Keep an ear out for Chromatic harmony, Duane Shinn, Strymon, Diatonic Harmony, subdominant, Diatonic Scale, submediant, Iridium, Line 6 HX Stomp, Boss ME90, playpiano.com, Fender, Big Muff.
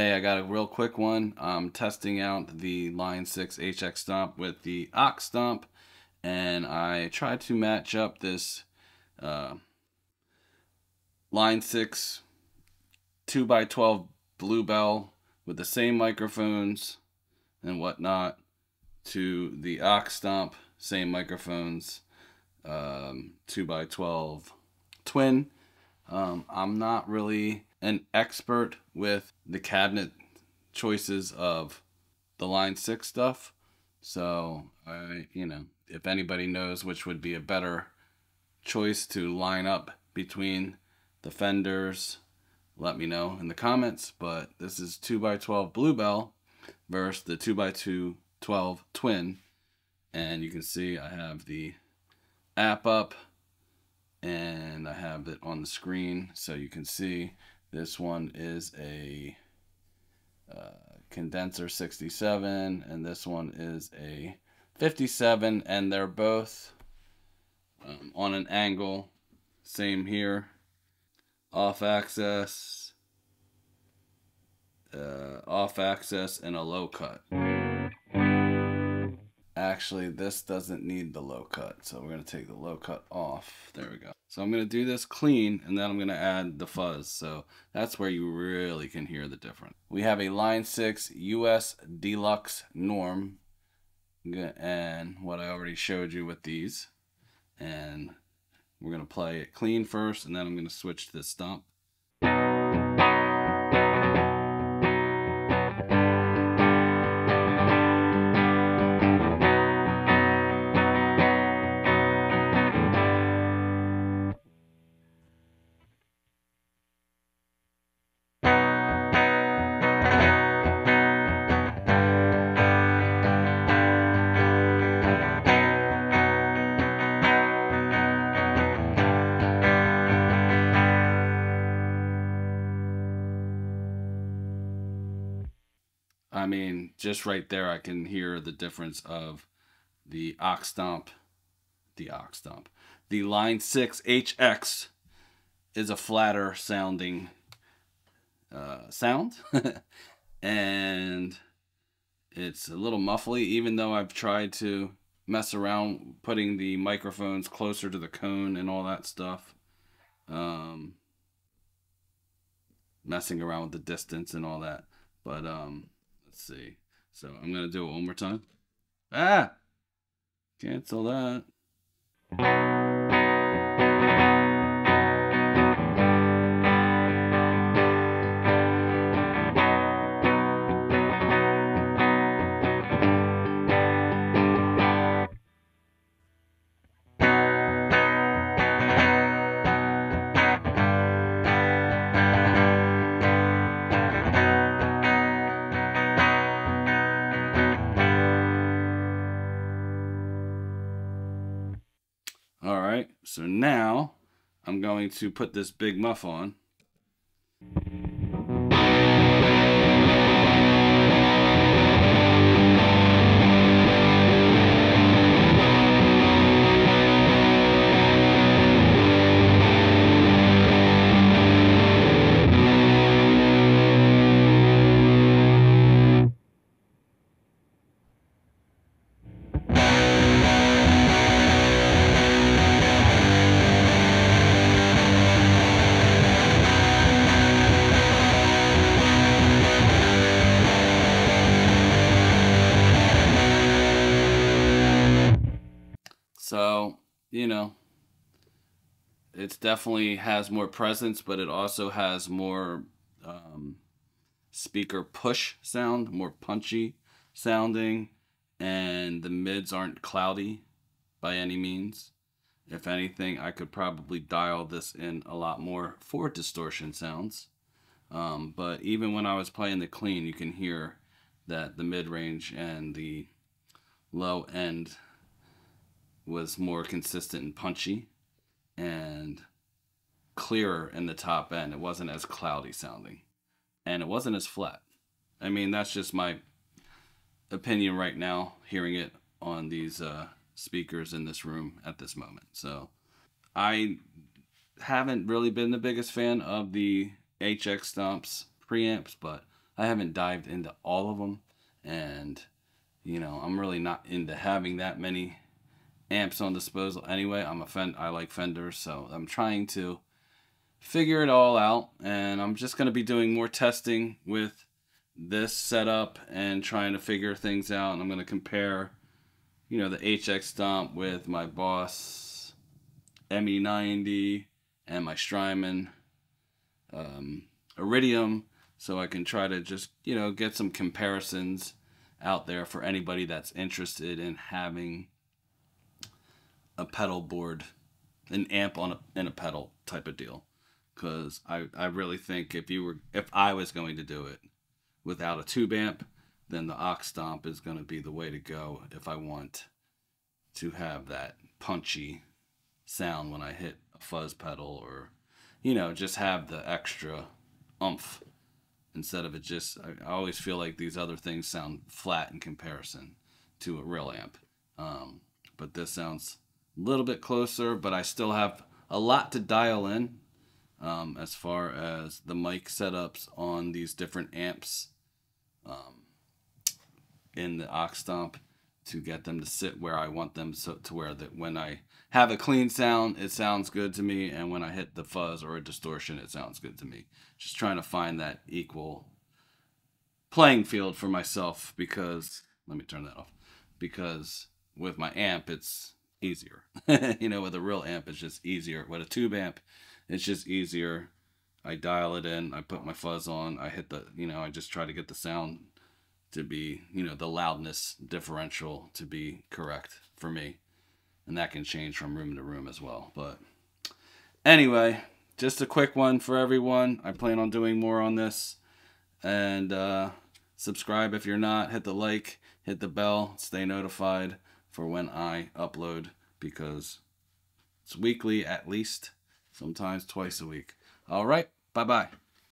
Hey, I got a real quick one. I'm testing out the Line 6 HX Stomp with the HX Stomp, and I tried to match up this Line 6 2x12 Bluebell with the same microphones and whatnot to the HX Stomp, same microphones, 2x12 twin. I'm not really an expert with the cabinet choices of the Line 6 stuff, so if anybody knows which would be a better choice to line up between the Fenders, let me know in the comments. But this is 2x12 Bluebell versus the 2x12 twin, and you can see I have the app up and I have it on the screen so you can see. This one is a condenser 67, and this one is a 57, and they're both on an angle. Same here, off axis, and a low cut. Actually, this doesn't need the low cut, so we're going to take the low cut off. There we go. So I'm going to do this clean, and then I'm going to add the fuzz. So that's where you really can hear the difference. We have a Line 6 US Deluxe Norm, and what I already showed you with these. And we're going to play it clean first, and then I'm going to switch to the stomp. I mean, just right there, I can hear the difference of the HX Stomp. The Line 6 HX is a flatter sounding sound, and it's a little muffly, even though I've tried to mess around putting the microphones closer to the cone and all that stuff, messing around with the distance and all that, but let's see. So I'm gonna do it one more time. Ah! Cancel that. Alright, so now I'm going to put this Big Muff on. So, it definitely has more presence, but it also has more speaker push sound, more punchy sounding, and the mids aren't cloudy by any means. If anything, I could probably dial this in a lot more for distortion sounds. But even when I was playing the clean, you can hear that the mid-range and the low end was more consistent and punchy and clearer in the top end. It wasn't as cloudy sounding, and it wasn't as flat. I mean, that's just my opinion right now, hearing it on these speakers in this room at this moment. So I haven't really been the biggest fan of the HX Stomp's preamps, but I haven't dived into all of them, and you know, I'm really not into having that many amps on disposal anyway. I like Fender, so I'm trying to figure it all out, and I'm just going to be doing more testing with this setup and trying to figure things out. And I'm going to compare, you know, the HX Stomp with my Boss ME90 and my Strymon Iridium, so I can try to just, you know, get some comparisons out there for anybody that's interested in having a pedal board, an amp on a pedal type of deal. Because I really think if I was going to do it without a tube amp, then the HX Stomp is going to be the way to go if I want to have that punchy sound when I hit a fuzz pedal, or, you know, just have the extra oomph instead of it just, I always feel like these other things sound flat in comparison to a real amp. But this sounds a little bit closer, but I still have a lot to dial in. As far as the mic setups on these different amps in the HX Stomp, to get them to sit where I want them, so to where that when I have a clean sound, it sounds good to me, and when I hit the fuzz or a distortion, it sounds good to me. Just trying to find that equal playing field for myself, because let me turn that off, because with my amp it's easier. You know, with a real amp it's just easier. With a tube amp it's just easier. I dial it in, I put my fuzz on, I hit the, you know, I just try to get the sound to be, you know, the loudness differential to be correct for me. And that can change from room to room as well. But anyway, just a quick one for everyone. I plan on doing more on this. And subscribe if you're not. Hit the like, hit the bell, stay notified for when I upload, because it's weekly at least. Sometimes twice a week. All right. Bye-bye.